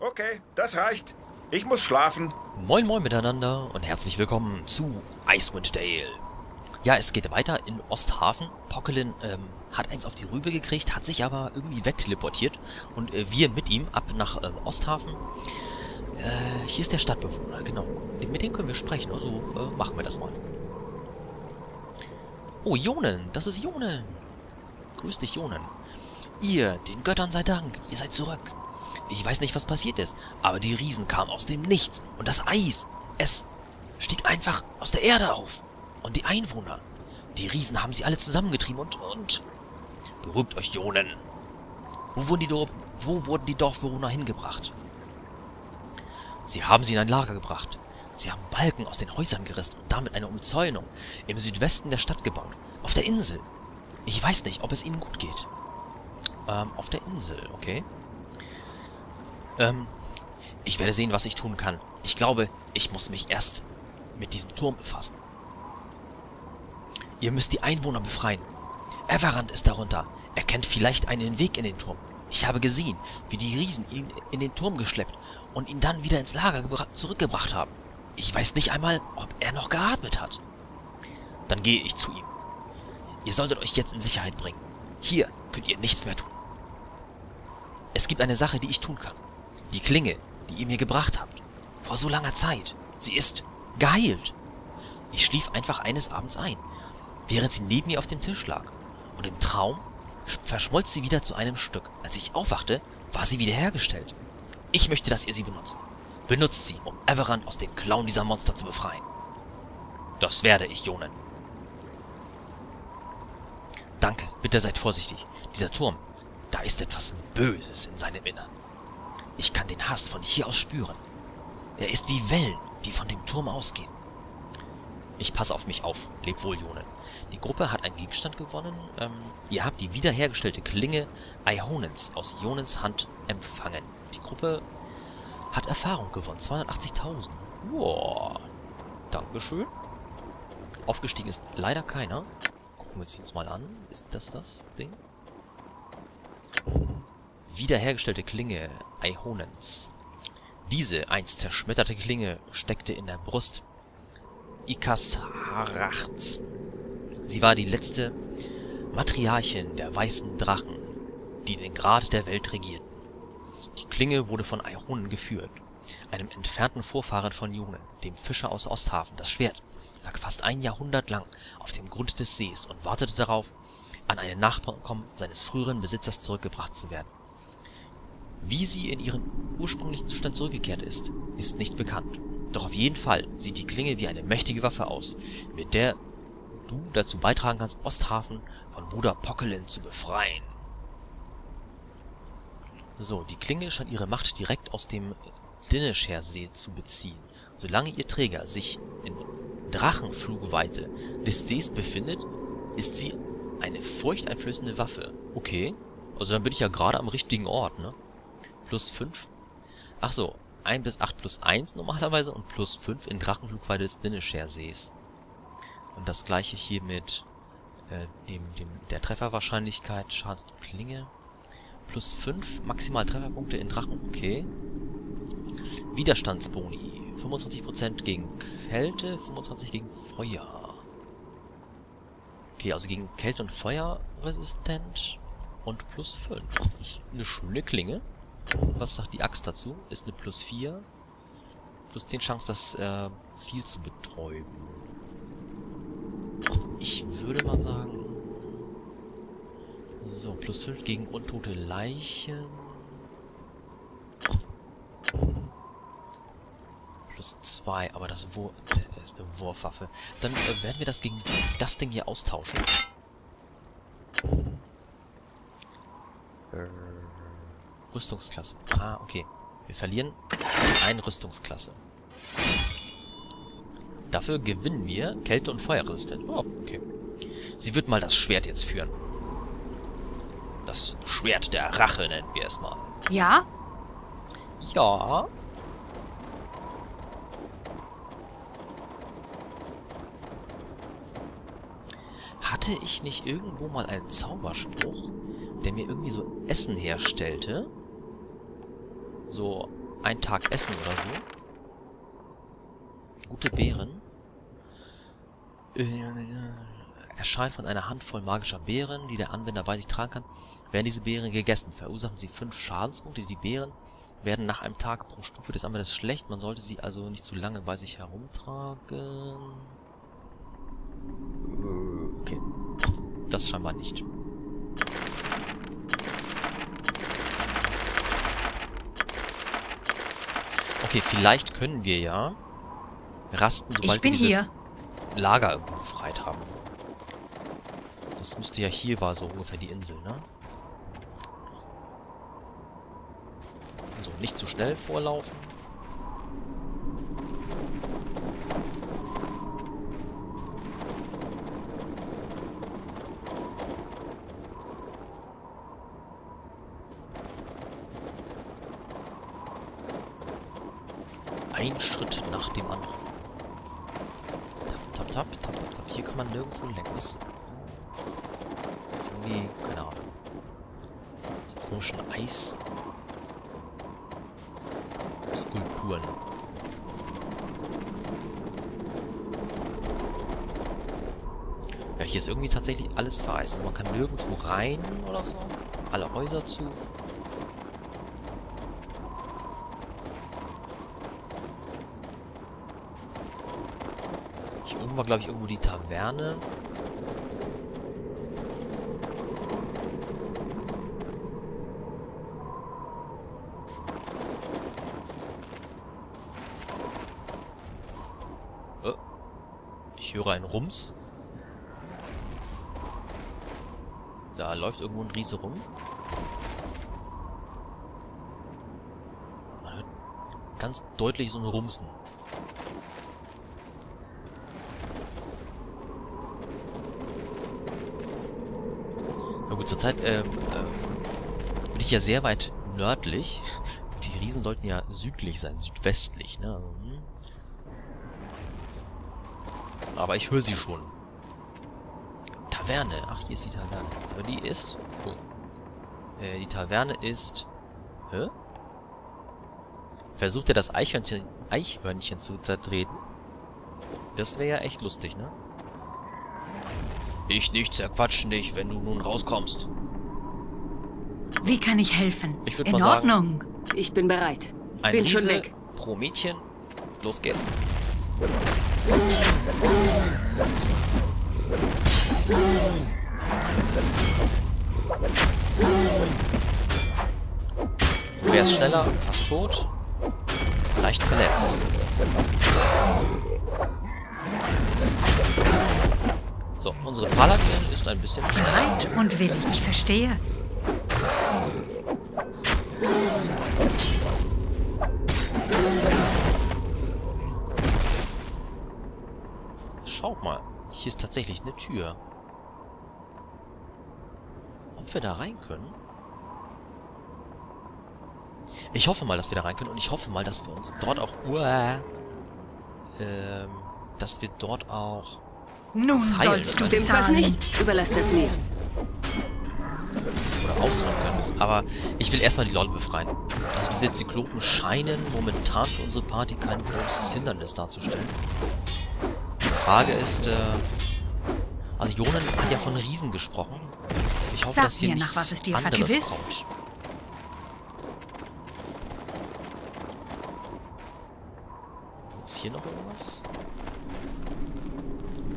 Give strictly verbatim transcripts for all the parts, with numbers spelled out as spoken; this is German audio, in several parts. Okay, das reicht. Ich muss schlafen. Moin moin miteinander und herzlich willkommen zu Icewind Dale. Ja, es geht weiter in Osthafen. Pocklin ähm, hat eins auf die Rübe gekriegt, hat sich aber irgendwie wegteleportiert. Und äh, wir mit ihm ab nach ähm, Osthafen. Äh, hier ist der Stadtbewohner, genau. Mit dem können wir sprechen, also äh, machen wir das mal. Oh, Jhonen, das ist Jhonen. Grüß dich, Jhonen. Ihr, den Göttern sei Dank, ihr seid zurück. Ich weiß nicht, was passiert ist, aber die Riesen kamen aus dem Nichts und das Eis, es stieg einfach aus der Erde auf. Und die Einwohner, die Riesen haben sie alle zusammengetrieben und, und... Beruhigt euch, Jhonen. Wo wurden die, Dor wo wurden die Dorfbewohner hingebracht? Sie haben sie in ein Lager gebracht. Sie haben Balken aus den Häusern gerissen und damit eine Umzäunung im Südwesten der Stadt gebaut, auf der Insel. Ich weiß nicht, ob es ihnen gut geht. Ähm, auf der Insel, okay. Ähm, ich werde sehen, was ich tun kann. Ich glaube, ich muss mich erst mit diesem Turm befassen. Ihr müsst die Einwohner befreien. Everard ist darunter. Er kennt vielleicht einen Weg in den Turm. Ich habe gesehen, wie die Riesen ihn in den Turm geschleppt und ihn dann wieder ins Lager zurückgebracht haben. Ich weiß nicht einmal, ob er noch geatmet hat. Dann gehe ich zu ihm. Ihr solltet euch jetzt in Sicherheit bringen. Hier könnt ihr nichts mehr tun. Es gibt eine Sache, die ich tun kann. Die Klinge, die ihr mir gebracht habt. Vor so langer Zeit. Sie ist geheilt. Ich schlief einfach eines Abends ein, während sie neben mir auf dem Tisch lag. Und im Traum verschmolz sie wieder zu einem Stück. Als ich aufwachte, war sie wiederhergestellt. Ich möchte, dass ihr sie benutzt. Benutzt sie, um Everard aus den Klauen dieser Monster zu befreien. Das werde ich, Jhonen. Danke, bitte seid vorsichtig. Dieser Turm, da ist etwas Böses in seinem Innern. Ich kann den Hass von hier aus spüren. Er ist wie Wellen, die von dem Turm ausgehen. Ich passe auf mich auf. Leb wohl, Jhonen. Die Gruppe hat einen Gegenstand gewonnen. Ähm, ihr habt die wiederhergestellte Klinge Aihonens aus Jhonens Hand empfangen. Die Gruppe hat Erfahrung gewonnen. zweihundertachtzigtausend. Wow. Dankeschön. Aufgestiegen ist leider keiner. Gucken wir uns mal an. Ist das das Ding? Wiederhergestellte Klinge Aihones. Diese einst zerschmetterte Klinge steckte in der Brust Ikas Harachts. Sie war die letzte Matriarchin der weißen Drachen, die den Grad der Welt regierten. Die Klinge wurde von Aihonen geführt, einem entfernten Vorfahren von Jhonen, dem Fischer aus Osthafen. Das Schwert lag fast ein Jahrhundert lang auf dem Grund des Sees und wartete darauf, an einen Nachkommen seines früheren Besitzers zurückgebracht zu werden. Wie sie in ihren ursprünglichen Zustand zurückgekehrt ist, ist nicht bekannt. Doch auf jeden Fall sieht die Klinge wie eine mächtige Waffe aus, mit der du dazu beitragen kannst, Osthafen von Bruder Pocklin zu befreien. So, die Klinge scheint ihre Macht direkt aus dem Dinnesher-See zu beziehen. Solange ihr Träger sich in Drachenflugweite des Sees befindet, ist sie eine furchteinflößende Waffe. Okay. Also dann bin ich ja gerade am richtigen Ort, ne? plus fünf. Ach so. eins bis acht plus eins normalerweise und plus fünf in Drachenflugweite des Dinnesher-Sees. Und das gleiche hier mit äh, dem, dem, der Trefferwahrscheinlichkeit. Schadens und Klinge. plus fünf. Maximal Trefferpunkte in Drachen. Okay. Widerstandsboni. fünfundzwanzig Prozent gegen Kälte, fünfundzwanzig Prozent gegen Feuer. Okay, also gegen Kälte und Feuer resistent und plus fünf. Ist eine schöne Klinge. Was sagt die Axt dazu? Ist eine plus vier. plus zehn Chance, das äh, Ziel zu betäuben. Ich würde mal sagen... So, plus fünf gegen untote Leichen. plus zwei, aber das Wur äh, ist eine Wurfwaffe. Dann äh, werden wir das gegen das Ding hier austauschen. Rüstungsklasse. Ah, okay. Wir verlieren eine Rüstungsklasse. Dafür gewinnen wir Kälte- und Feuerresistenz. Oh, okay. Sie wird mal das Schwert jetzt führen. Das Schwert der Rache nennen wir es mal. Ja? Ja... Hatte ich nicht irgendwo mal einen Zauberspruch, der mir irgendwie so Essen herstellte? So einen Tag essen oder so. Gute Beeren. Erscheint von einer Handvoll magischer Beeren, die der Anwender bei sich tragen kann. Werden diese Beeren gegessen, verursachen sie fünf Schadenspunkte. Die Beeren werden nach einem Tag pro Stufe des Anwenders schlecht. Man sollte sie also nicht zu lange bei sich herumtragen. Okay. Das scheinbar nicht. Okay, vielleicht können wir ja rasten, sobald wir dieses hier. Lager irgendwo befreit haben. Das müsste ja hier war so ungefähr die Insel, ne? Also nicht zu schnell vorlaufen. Ein Schritt nach dem anderen. Tap, tap, tap, tap, tap, tap. Hier kann man nirgendwo lenken. Was? Das ist irgendwie, keine Ahnung. So komischen Eis-Skulpturen. Ja, hier ist irgendwie tatsächlich alles vereist. Also man kann nirgendwo rein oder so. Alle Häuser zu. Hier oben war, glaube ich, irgendwo die Taverne. Oh. Ich höre einen Rums. Da läuft irgendwo ein Riese rum. Man hört ganz deutlich so ein Rumsen. Zurzeit ähm, ähm, bin ich ja sehr weit nördlich. Die Riesen sollten ja südlich sein, südwestlich, ne? Aber ich höre sie schon. Taverne. Ach, hier ist die Taverne. Die ist... Oh. Äh, die Taverne ist... Hä? Versucht er das Eichhörnchen, Eichhörnchen zu zertreten? Das wäre ja echt lustig, ne? Ich nicht zerquatschen dich, wenn du nun rauskommst. Wie kann ich helfen? Ich würde mal sagen... In Ordnung. Ich bin bereit. Ein bin Riese schon weg. Pro Mädchen. Los geht's. So, wer ist schneller? Fast tot. Leicht verletzt. So, unsere Paladin ist ein bisschen bereit und willig, ich verstehe. Schaut mal, hier ist tatsächlich eine Tür. Ob wir da rein können? Ich hoffe mal, dass wir da rein können und ich hoffe mal, dass wir uns dort auch... Uah, ähm, dass wir dort auch... Nun sollst du dem Fass nicht. Überlass das mir. Oder ausruhen können es. Aber ich will erstmal die Leute befreien. Also diese Zyklopen scheinen momentan für unsere Party kein großes Hindernis darzustellen. Die Frage ist, äh... Also Jhonen hat ja von Riesen gesprochen. Ich hoffe, Sag dass hier nichts nach, was dir anderes vergewiss. kommt. So, ist hier noch irgendwas?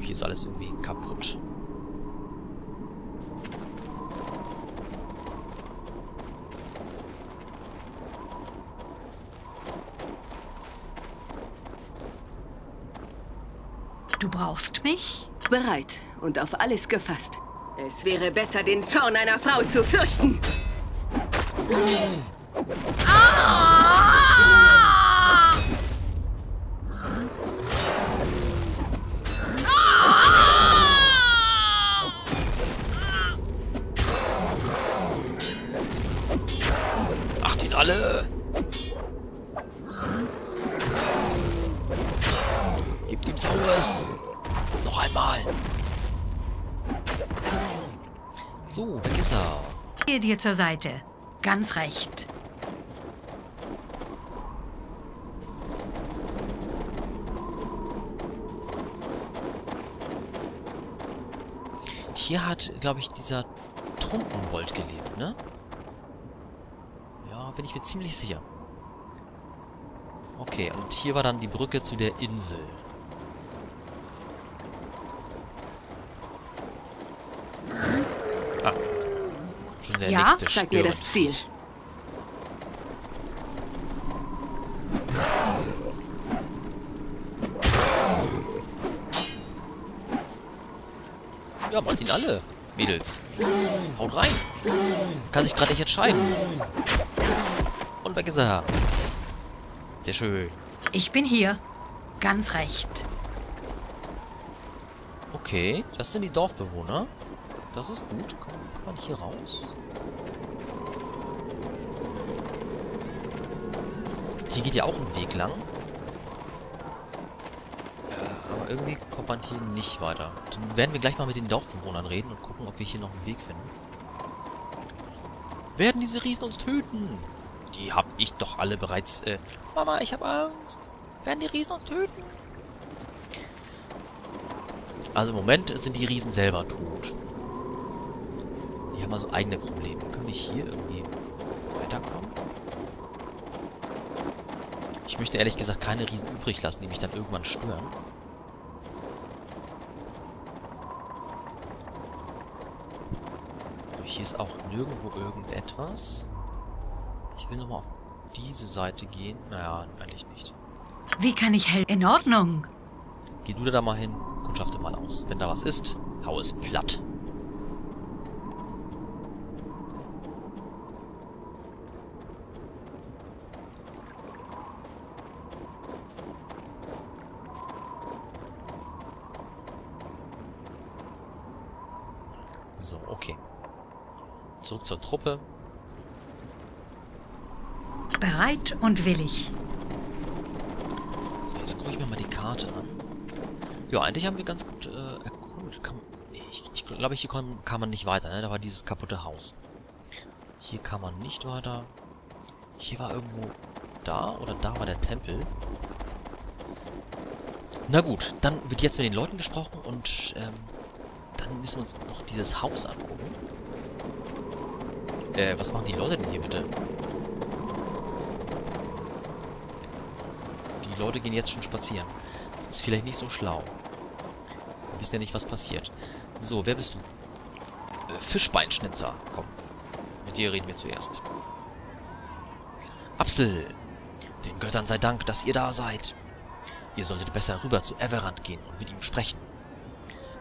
Hier ist alles irgendwie kaputt. Du brauchst mich? Bereit und auf alles gefasst. Es wäre besser, den Zorn einer Frau zu fürchten. Ah! Gib ihm Saures! Noch einmal! So, weg ist er! Geh dir zur Seite. Ganz recht. hier hat, glaube ich, dieser Trunkenbold gelebt, ne? Ja, bin ich mir ziemlich sicher. Okay, und hier war dann die Brücke zu der Insel. Ah, schon der ja, nächste Störenfried. Mir das Ziel. Ja, macht ihn alle, Mädels. Haut rein. Kann sich gerade nicht entscheiden. Und weg ist er. Sehr schön. Ich bin hier. Ganz recht. Okay, das sind die Dorfbewohner. Das ist gut. Komm, kann man hier raus? Hier geht ja auch ein Weg lang. Äh, aber irgendwie kommt man hier nicht weiter. Dann werden wir gleich mal mit den Dorfbewohnern reden und gucken, ob wir hier noch einen Weg finden. Werden diese Riesen uns töten? Die hab ich doch alle bereits... Äh, Mama, ich hab Angst. Werden die Riesen uns töten? Also im Moment sind die Riesen selber tot. Die haben also eigene Probleme. Können wir hier irgendwie weiterkommen? Ich möchte ehrlich gesagt keine Riesen übrig lassen, die mich dann irgendwann stören. So, hier ist auch nirgendwo irgendetwas. Ich will nochmal auf diese Seite gehen. Naja, eigentlich nicht. Wie kann ich helfen? In Ordnung. Geh du da mal hin. Kundschafte mal aus. Wenn da was ist, hau es platt. So, okay. Zurück zur Truppe. Bereit und willig. So, jetzt gucke ich mir mal die Karte an. Ja, eigentlich haben wir ganz gut äh, erkundet. Kann man, nee, ich, ich glaube, hier kann, kann man nicht weiter, ne? Da war dieses kaputte Haus. Hier kann man nicht weiter. Hier war irgendwo da oder da war der Tempel. Na gut, dann wird jetzt mit den Leuten gesprochen und ähm, dann müssen wir uns noch dieses Haus angucken. Äh, was machen die Leute denn hier bitte? Die Leute gehen jetzt schon spazieren. Das ist vielleicht nicht so schlau. Wir wissen ja nicht, was passiert. So, wer bist du? Äh, Fischbeinschnitzer. Komm. Mit dir reden wir zuerst. Absel. Den Göttern sei Dank, dass ihr da seid. Ihr solltet besser rüber zu Everard gehen und mit ihm sprechen.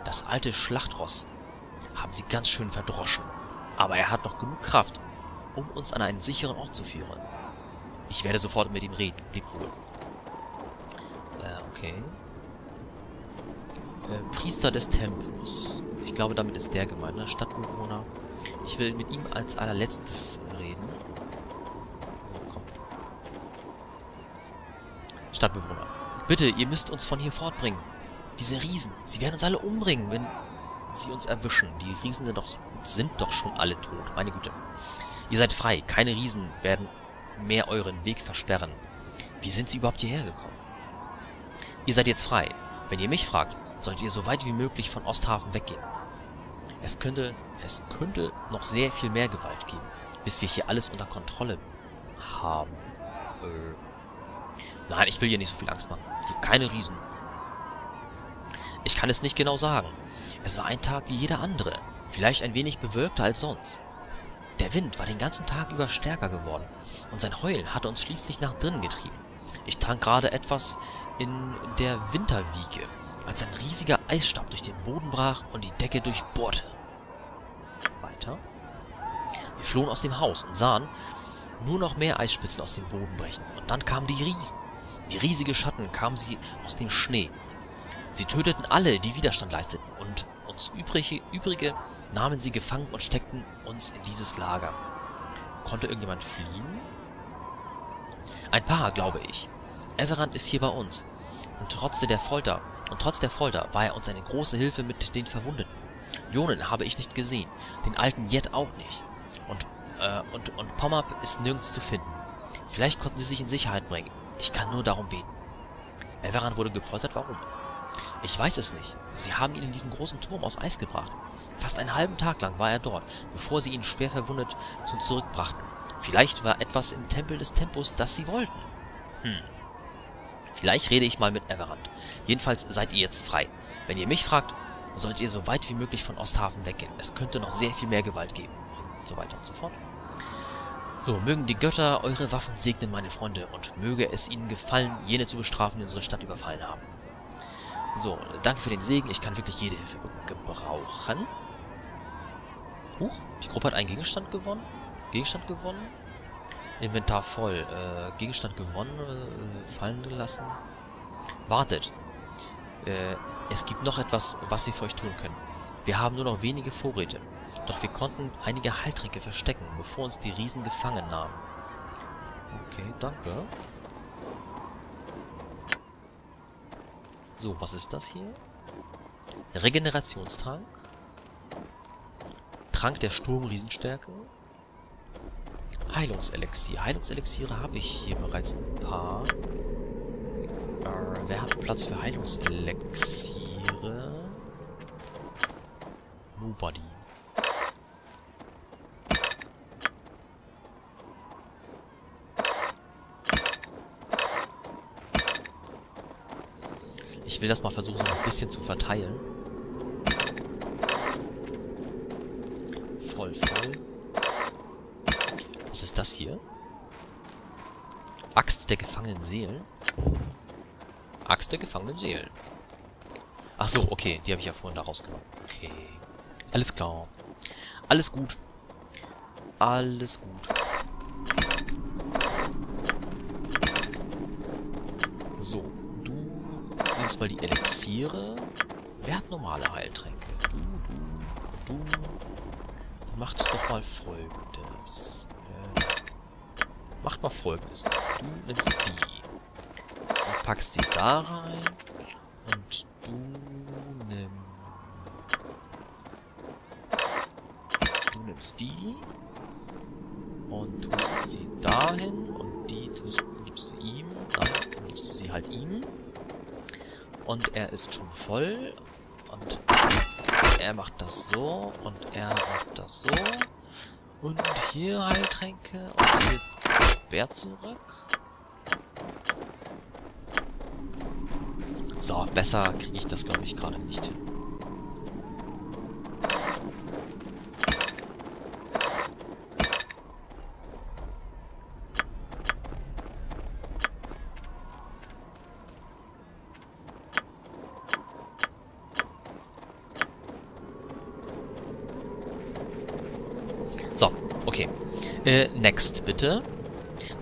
Das alte Schlachtross haben sie ganz schön verdroschen. Aber er hat noch genug Kraft, um uns an einen sicheren Ort zu führen. Ich werde sofort mit ihm reden. Lebt wohl. Okay. Äh, Priester des Tempus. Ich glaube, damit ist der gemeint, ne? Stadtbewohner. Ich will mit ihm als allerletztes reden. So, komm. Stadtbewohner. Bitte, ihr müsst uns von hier fortbringen. Diese Riesen, sie werden uns alle umbringen, wenn sie uns erwischen. Die Riesen sind doch, sind doch schon alle tot. Meine Güte. Ihr seid frei. Keine Riesen werden mehr euren Weg versperren. Wie sind sie überhaupt hierher gekommen? Ihr seid jetzt frei. Wenn ihr mich fragt, sollt ihr so weit wie möglich von Osthafen weggehen. Es könnte, es könnte noch sehr viel mehr Gewalt geben, bis wir hier alles unter Kontrolle haben. Äh. Nein, ich will hier nicht so viel Angst machen. Hier keine Riesen. Ich kann es nicht genau sagen. Es war ein Tag wie jeder andere. Vielleicht ein wenig bewölkter als sonst. Der Wind war den ganzen Tag über stärker geworden und sein Heulen hatte uns schließlich nach drinnen getrieben. Ich trank gerade etwas in der Winterwiege, als ein riesiger Eisstab durch den Boden brach und die Decke durchbohrte. Weiter. Wir flohen aus dem Haus und sahen nur noch mehr Eisspitzen aus dem Boden brechen. Und dann kamen die Riesen. Wie riesige Schatten kamen sie aus dem Schnee. Sie töteten alle, die Widerstand leisteten, und uns übrige, übrige nahmen sie gefangen und steckten uns in dieses Lager. Konnte irgendjemand fliehen? Ein paar, glaube ich. Everard ist hier bei uns. Und trotz der Folter, und trotz der Folter war er uns eine große Hilfe mit den Verwundeten. Jhonen habe ich nicht gesehen, den alten Jett auch nicht. Und, äh, und, und Pomab ist nirgends zu finden. Vielleicht konnten sie sich in Sicherheit bringen. Ich kann nur darum beten. Everard wurde gefoltert, warum? Ich weiß es nicht. Sie haben ihn in diesen großen Turm aus Eis gebracht. Fast einen halben Tag lang war er dort, bevor sie ihn schwer verwundet zum Zurück brachten. Vielleicht war etwas im Tempel des Tempus, das sie wollten. Hm. Vielleicht rede ich mal mit Everard. Jedenfalls seid ihr jetzt frei. Wenn ihr mich fragt, sollt ihr so weit wie möglich von Osthafen weggehen. Es könnte noch sehr viel mehr Gewalt geben. Und so weiter und so fort. So, mögen die Götter eure Waffen segnen, meine Freunde, und möge es ihnen gefallen, jene zu bestrafen, die unsere Stadt überfallen haben. So, danke für den Segen. Ich kann wirklich jede Hilfe gebrauchen. Huch, die Gruppe hat einen Gegenstand gewonnen. Gegenstand gewonnen. Inventar voll. Äh, Gegenstand gewonnen, äh, fallen gelassen. Wartet. Äh, es gibt noch etwas, was wir für euch tun können. Wir haben nur noch wenige Vorräte. Doch wir konnten einige Heiltränke verstecken, bevor uns die Riesen gefangen nahmen. Okay, danke. So, was ist das hier? Regenerationstrank. Trank der Sturmriesenstärke. Heilungselixier. Heilungselixiere habe ich hier bereits ein paar. Äh, wer hat Platz für Heilungselixiere? Nobody. Ich will das mal versuchen, noch ein bisschen zu verteilen. Voll, voll. Was ist das hier? Axt der gefangenen Seelen. Axt der gefangenen Seelen. Ach so, okay, die habe ich ja vorhin da rausgenommen. Okay. Alles klar. Alles gut. Alles gut. So, du nimmst mal die Elixiere. Wer hat normale Heiltränke? Du, du, du. Dann macht doch mal Folgendes. Macht mal Folgendes. Du nimmst die. Und packst die da rein. Und du nimmst... Du nimmst die. Und tust sie dahin. Und die tust, gibst du ihm. Dann gibst du sie halt ihm. Und er ist schon voll. Und er macht das so. Und er macht das so. Und hier Heiltränke. Und hier... Bär zurück. So, besser kriege ich das, glaube ich, gerade nicht hin. So, okay. Äh, next, bitte.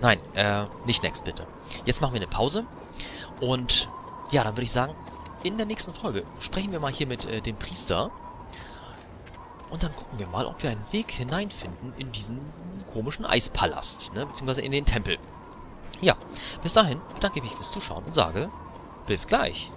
Nein, äh, nicht next, bitte. Jetzt machen wir eine Pause. Und ja, dann würde ich sagen, in der nächsten Folge sprechen wir mal hier mit äh, dem Priester. Und dann gucken wir mal, ob wir einen Weg hineinfinden in diesen komischen Eispalast, ne? Beziehungsweise in den Tempel. Ja, bis dahin bedanke ich mich fürs Zuschauen und sage, bis gleich.